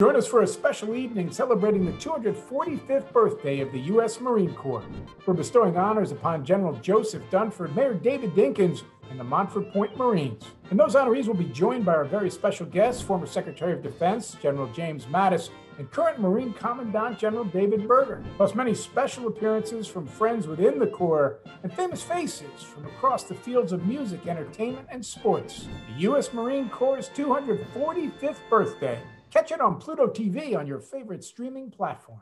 Join us for a special evening celebrating the 245th birthday of the U.S. Marine Corps. We're bestowing honors upon General Joseph Dunford, Mayor David Dinkins, and the Montford Point Marines. And those honorees will be joined by our very special guests, former Secretary of Defense General James Mattis and current Marine Commandant General David Berger, plus many special appearances from friends within the Corps and famous faces from across the fields of music, entertainment, and sports. The U.S. Marine Corps' 245th birthday. Catch it on Pluto TV on your favorite streaming platform.